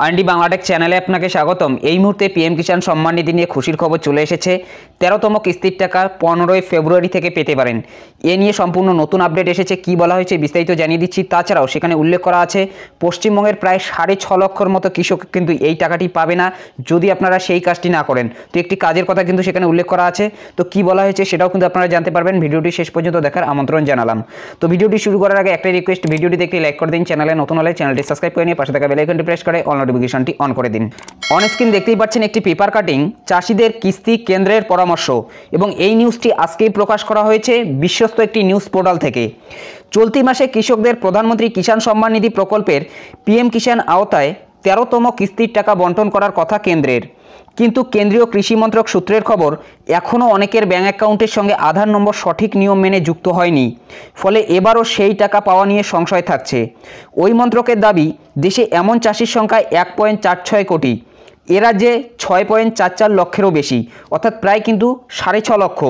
IND Bangla tech चैनले आपनाके स्वागतम। एई मुहूर्ते पीएम किसान सम्मान निधि निये खुशिर खबर चले एसेछे। 13तम किस्तिर टाका 15 फेब्रुआरि थेके पेते पारेन। ए निये सम्पूर्ण नतून आपडेट एसेछे, कि बला हयेछे बिस्तारित जानिये दिच्छि। ताछाड़ाओ सेखाने उल्लेख करा आछे पश्चिमबंगेर प्राय 6.5 लक्षर मतो कृषक किन्तु एई टाकाटी पाबे ना यदि आपनारा सेई काजटी ना करेन। तो एकटी काजेर कथा किन्तु सेखाने उल्लेख करा आछे, तो कि बला हयेछे सेटाओ किन्तु आपनारा जानते पारबेन। भिडियोटी शेष पर्यन्त देखार आमंत्रण जानालाम। तो भिडियोटी शुरू करार आगे एकटाई रिक्वेस्ट, भिडियोटीते एकटी लाइक करे दिन। चैनले नतून हले चैनलटी सब्सक्राइब करे निये पाशे थाका बेल आइकनटी प्रेस करे अल नोटिफिकेशनटी अन करे दिन। अन स्क्रीन देखतेई पाচ্ছেন একটি পেপার কাটিং চাষীদের কিস্তি কেন্দ্রের পরামর্শ, এবং এই নিউজটি আজকেই প্রকাশ করা হয়েছে বিশ্বস্ত একটি নিউজ পোর্টাল থেকে। চলতি মাসে কৃষকদের প্রধানমন্ত্রী কিষাণ সম্মান নিধি প্রকল্পের পিএম কিষাণ আওতায় 13তম কিস্তির টাকা বণ্টন করার কথা কেন্দ্রের, কিন্তু কেন্দ্রীয় কৃষি মন্ত্রক সূত্রের খবর এখনও অনেকের ব্যাঙ্ক অ্যাকাউন্টের সঙ্গে আধার নম্বর সঠিক নিয়ম মেনে যুক্ত হয়নি। ফলে এবারও সেই টাকা পাওয়া নিয়ে সংশয় থাকছে। ওই মন্ত্রকের দাবি দেশে এমন চাষির সংখ্যা 1.46 কোটি, এ রাজ্যে 6.44 লক্ষেরও বেশি, অর্থাৎ প্রায় কিন্তু 6.5 লক্ষ।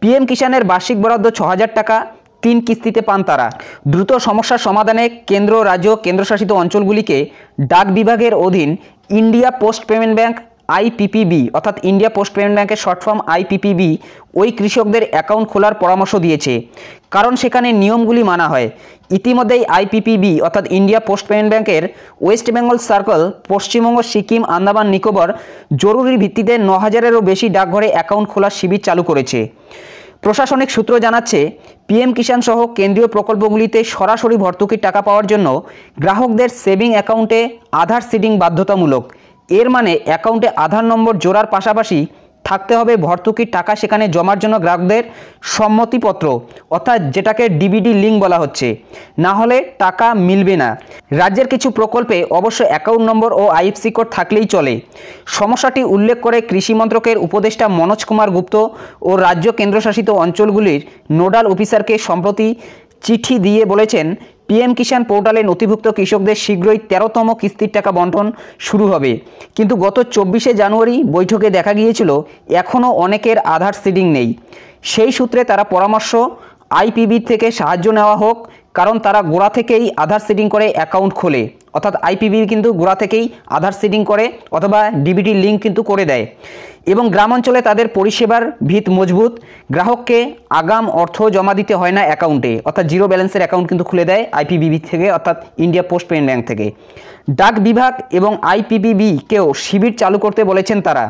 পিএম কিষাণের বার্ষিক বরাদ্দ 6,000 টাকা 3 কিস্তিতে পান তারা। দ্রুত সমস্যা সমাধানে কেন্দ্র, রাজ্য, কেন্দ্রশাসিত অঞ্চলগুলিকে ডাক বিভাগের অধীন India post payment bank IPPB অর্থাৎ ইন্ডিয়া পোস্ট পেমেন্ট ব্যাংকের শর্ট ফর্ম IPPB ওই কৃষকদের অ্যাকাউন্ট খোলার পরামর্শ দিয়েছে, কারণ সেখানে নিয়মগুলি মানা হয়। ইতিমধ্যেই IPPB অর্থাৎ ইন্ডিয়া পোস্ট পেমেন্ট ব্যাংকের West Bengal circle, Paschimbanga, Sikkim, Andaman Nicobar জরুরি ভিত্তিতে 9,000-এরও বেশি ডাকঘরে অ্যাকাউন্ট খোলার শিবির চালু করেছে। প্রশাসনিক সূত্র জানাচ্ছে পিএম কিষাণ সহ কেন্দ্রীয় প্রকল্পগুলিতে সরাসরি ভর্তুকির টাকা পাওয়ার জন্য গ্রাহকদের সেভিং অ্যাকাউন্টে আধার সিডিং বাধ্যতামূলক। এর মানে অ্যাকাউন্টে আধার নম্বর জোড়ার পাশাপাশি থাকতে হবে ভর্তুকির টাকা সেখানে জমার জন্য গ্রাহকদের সম্মতিপত্র, অর্থাৎ যেটাকে ডিবিডি লিঙ্ক বলা হচ্ছে, না হলে টাকা মিলবে না। রাজ্যের কিছু প্রকল্পে অবশ্য অ্যাকাউন্ট নম্বর ও IFSC কোড থাকলেই চলে। সমস্যাটি উল্লেখ করে কৃষি মন্ত্রকের উপদেষ্টা মনোজ কুমার গুপ্ত ও রাজ্য কেন্দ্রশাসিত অঞ্চলগুলির নোডাল অফিসারকে সম্প্রতি চিঠি দিয়ে বলেছেন পিএম কিষাণ পোর্টালে নথিভুক্ত কৃষকদের শীঘ্রই 13তম কিস্তির টাকা বণ্টন শুরু হবে। কিন্তু গত 24শে জানুয়ারি বৈঠকে দেখা গিয়েছিল এখনও অনেকের আধার সিডিং নেই। সেই সূত্রে তারা পরামর্শ IPPB থেকে সাহায্য নেওয়া হোক, কারণ তারা গোড়া থেকেই আধার সিডিং করে অ্যাকাউন্ট খোলে, অর্থাৎ IPPB কিন্তু গোড়া থেকেই আধার সিডিং করে অথবা ডিবিটি লিঙ্ক কিন্তু করে দেয়, এবং গ্রাম অঞ্চলে তাদের পরিষেবার ভিত মজবুত। গ্রাহককে আগাম অর্থ জমা দিতে হয় না অ্যাকাউন্টে, অর্থাৎ জিরো ব্যালেন্সের অ্যাকাউন্ট কিন্তু খুলে দেয় IPPB থেকে, অর্থাৎ ইন্ডিয়া পোস্ট পেমেন্ট ব্যাঙ্ক থেকে। ডাক বিভাগ এবং IPPBকেও শিবির চালু করতে বলেছেন তারা।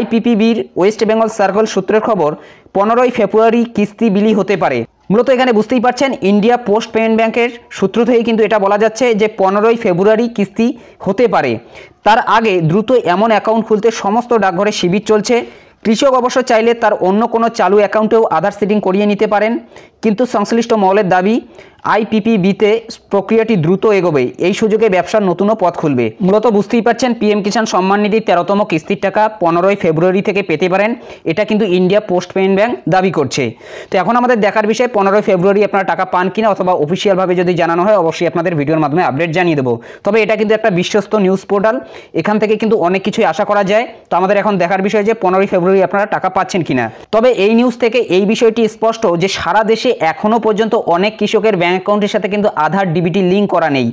IPPBর ওয়েস্ট বেঙ্গল সার্কেল সূত্রের খবর 15ই ফেব্রুয়ারি কিস্তি বিলি হতে পারে। মূলত এখানে বুঝতেই পারছেন ইন্ডিয়া পোস্ট পেমেন্ট ব্যাংকের সূত্র থেকে কিন্তু এটা বলা যাচ্ছে যে 15ই ফেব্রুয়ারি কিস্তি হতে পারে। তার আগে দ্রুত এমন অ্যাকাউন্ট খুলতে সমস্ত ডাকঘরে শিবির চলছে। কৃষক অবশ্য চাইলে তার অন্য কোনো চালু অ্যাকাউন্টেও আধার সিডিং করিয়ে নিতে পারেন, কিন্তু সংশ্লিষ্ট মহলের দাবি IPPBতে প্রক্রিয়াটি দ্রুত এগোবে, এই সুযোগে ব্যবসার নতুনও পথ খুলবে। মূলত বুঝতেই পারছেন পিএম কিষাণ সম্মান নিধি 13তম কিস্তির টাকা 15ই ফেব্রুয়ারি থেকে পেতে পারেন, এটা কিন্তু ইন্ডিয়া পোস্ট পেমেন্ট ব্যাংক দাবি করছে। তো এখন আমাদের দেখার বিষয় 15ই ফেব্রুয়ারি আপনারা টাকা পান কিনা, অথবা অফিসিয়ালভাবে যদি জানানো হয় অবশ্যই আপনাদের ভিডিওর মাধ্যমে আপডেট জানিয়ে দেবো। তবে এটা কিন্তু একটা বিশ্বস্ত নিউজ পোর্টাল, এখান থেকে কিন্তু অনেক কিছুই আশা করা যায়। তো আমাদের এখন দেখার বিষয় যে 15ই ফেব্রুয়ারি আপনারা টাকা পাচ্ছেন কিনা। তবে এই নিউজ থেকে এই বিষয়টি স্পষ্ট যে সারা দেশে এখনও পর্যন্ত অনেক কৃষকের ব্যাঙ্ক অ্যাকাউন্টের সাথে কিন্তু আধার ডিবিটি লিঙ্ক করা নেই।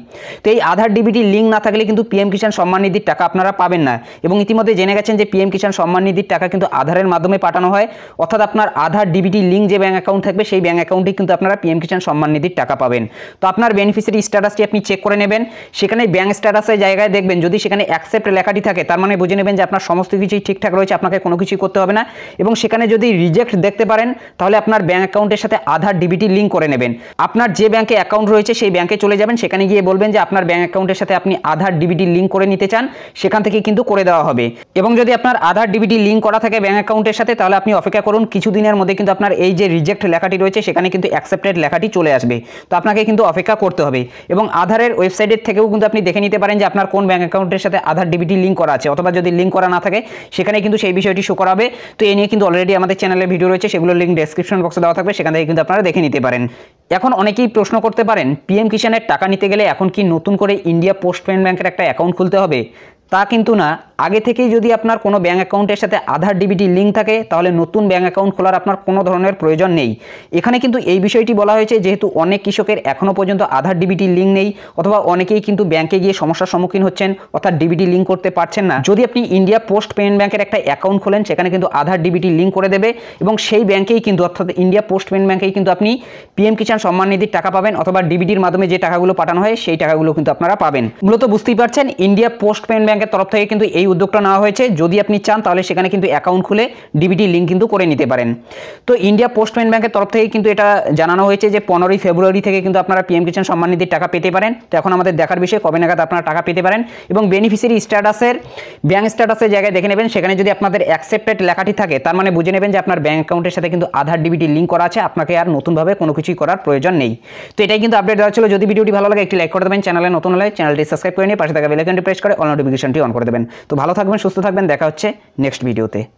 তো এই আধার ডিবিটি লিঙ্ক না থাকলে কিন্তু পিএম কিষাণ সম্মান নিধির টাকা আপনারা পাবেন না। এবং ইতিমধ্যে জেনে গেছেন যে পিএম কিষাণ সম্মান নিধির টাকা কিন্তু আধারের মাধ্যমে পাঠানো হয়, অর্থাৎ আপনার আধার ডিবিটি লিঙ্ক যে ব্যাঙ্ক অ্যাকাউন্ট থাকবে সেই ব্যাঙ্ক অ্যাকাউন্টে কিন্তু আপনারা পিএম কিষাণ সম্মান নিধির টাকা পাবেন। তো আপনার বেনিফিশিয়ারি স্ট্যাটাসটি আপনি চেক করে নেবেন, সেখানে ব্যাঙ্ক স্ট্যাটাসের জায়গায় দেখবেন যদি সেখানে অ্যাকসেপ্ট লেখাটি থাকে তার মানে বুঝে নেবেন যে আপনার সমস্ত কিছুই ঠিকঠাক রয়েছে, আপনাকে কোনো কিছুই করতে হবে না। এবং সেখানে যদি রিজেক্ট দেখতে পারেন তাহলে আপনার ব্যাঙ্ক অ্যাকাউন্টের সাথে আধার ডিবিটি লিঙ্ক করে নেবেন। আপনার যে ব্যাঙ্কে অ্যাকাউন্ট রয়েছে সেই ব্যাঙ্কে চলে যাবেন, সেখানে গিয়ে বলবেন যে আপনার ব্যাঙ্ক অ্যাকাউন্টের সাথে আপনি আধার ডিবিটি লিঙ্ক করে নিতে চান, সেখান থেকে কিন্তু করে দেওয়া হবে। এবং যদি আপনার আধার ডিবিটি লিঙ্ক করা থাকে ব্যাঙ্ক অ্যাকাউন্টের সাথে তাহলে আপনি অপেক্ষা করুন, কিছুদিনের মধ্যে কিন্তু আপনার এই যে রিজেক্ট লেখাটি রয়েছে সেখানে কিন্তু অ্যাকসেপ্টেড লেখাটি চলে আসবে। তো আপনাকে কিন্তু অপেক্ষা করতে হবে। এবং আধারের ওয়েবসাইটের থেকেও কিন্তু আপনি দেখে নিতে পারেন যে আপনার কোন ব্যাঙ্ক অ্যাকাউন্টের সাথে আধার ডিবিটি লিঙ্ক করা আছে, অথবা যদি লিঙ্ক করা না থাকে সেখানে কিন্তু সেই বিষয়টি শো করাবে। তো এই নিয়ে কিন্তু অলরেডি আমাদের চ্যানেলে ভিডিও রয়েছে, সেগুলোর লিঙ্ক ডেসক্রিপশন বক্সে দেওয়া থাকবে, সেখান থেকে কিন্তু আপনারা দেখে নিতে পারেন। এখন অনেকেই প্রশ্ন করতে পারেন পিএম কিষাণের টাকা নিতে গেলে এখন কি নতুন করে ইন্ডিয়া পোস্ট পেমেন্ট ব্যাংকের একটা অ্যাকাউন্ট খুলতে হবে? ता किन्तु ना आगे थेके यदि आपनार कोनो बैंक अकाउंटेर साथे आधार डिबिटी लिंक थाके ताहले नतून बैंक अकाउंट खोलार आपनार कोनो धरनेर प्रयोजन नेई। एखाने किन्तु एई विषयटी बोला हयेछे जेहेतु अनेक कृषकेर एखोनो पर्यन्त आधार डिबिटी लिंक नेई अथवा अनेकेई किन्तु बैंके गिये समस्यार सम्मुखीन हच्छेन अर्थात डिबिटी लिंक करते पारछेन ना। यदि आपनि इंडिया पोस्ट पेमेंट बैंकेर एकटा अकाउंट खोलेन सेखाने किन्तु आधार डिबिटी लिंक करे देबे एबं सेई बैंकेई किन्तु अर्थात इंडिया पोस्ट पेमेंट बैंकेई किन्तु आपनि पीएम किसान सम्मान निधि टाका पाबेन अथवा डिबिटिर माध्यमे जे टाकागुलो पाठानो हय सेई टाकागुलो किन्तु आपनारा पाबेन। मूলত बुझतेই পারছেন इंडिया पोस्ट पेमेंट बैंक तरफ থেকে কিন্তু এই উদ্যোগটা নেওয়া হয়েছে। যদি আপনি চান তাহলে সেখানে কিন্তু অ্যাকাউন্ট খুলে ডিবিটি লিংক কিন্তু করে নিতে পারেন। তো ইন্ডিয়া পোস্ট পেমেন্ট ব্যাংকের তরফ থেকে কিন্তু এটা জানানো হয়েছে যে 15ই ফেব্রুয়ারি থেকে কিন্তু আপনারা পিএম কিষাণ সম্মান নিধির টাকা পেতে পারেন। তো এখন আমাদের দেখার বিষয় কবে নাগাদ আপনারা টাকা পেতে পারেন এবং বেনিফিশিয়ারি স্ট্যাটাসের ব্যাংক স্ট্যাটাসের জায়গায় দেখে নেবেন। সেখানে যদি আপনাদের অ্যাকসেপ্টেড লেখাটি থাকে তার মানে বুঝে নেবেন যে আপনার ব্যাংক অ্যাকাউন্টের সাথে কিন্তু আধার ডিবিটি লিংক করা আছে, আপনাকে আর নতুনভাবে কোনো কিছুই করার প্রয়োজন নেই। তো এটাই কিন্তু আপডেট দেওয়া ছিল। যদি ভিডিওটি ভালো লাগে একটি লাইক করে দেবেন, চ্যানেলে নতুন হলে চ্যানেলটি সাবস্ক্রাইব করে নিয়ে পাশে থাকা বেল আইকনটি প্রেস করে অল নোটিফিকেশনটি অন করে দেবেন। তো ভালো থাকবেন, সুস্থ থাকবেন, দেখা হচ্ছে নেক্সট ভিডিওতে।